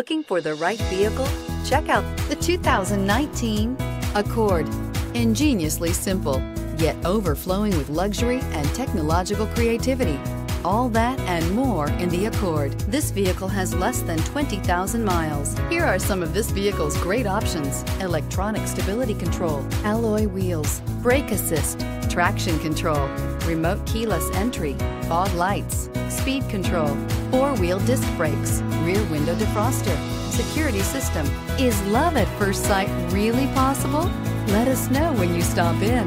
Looking for the right vehicle? Check out the 2019 Accord. Ingeniously simple, yet overflowing with luxury and technological creativity. All that and more in the Accord. This vehicle has less than 20,000 miles. Here are some of this vehicle's great options: electronic stability control, alloy wheels, brake assist, traction control, remote keyless entry, fog lights, speed control, four-wheel disc brakes, rear window defroster, security system. Is love at first sight really possible? Let us know when you stop in.